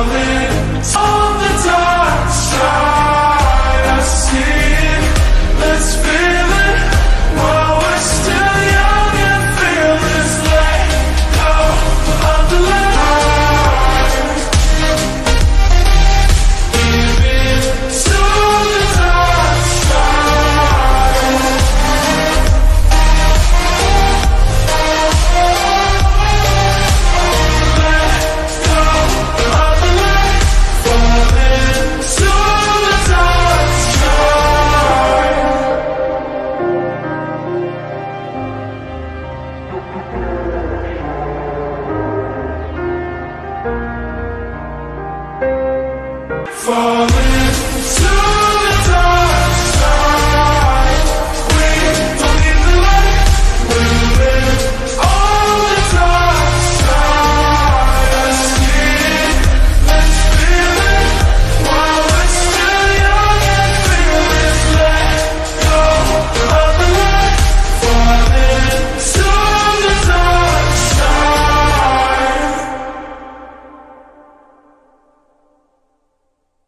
Amen.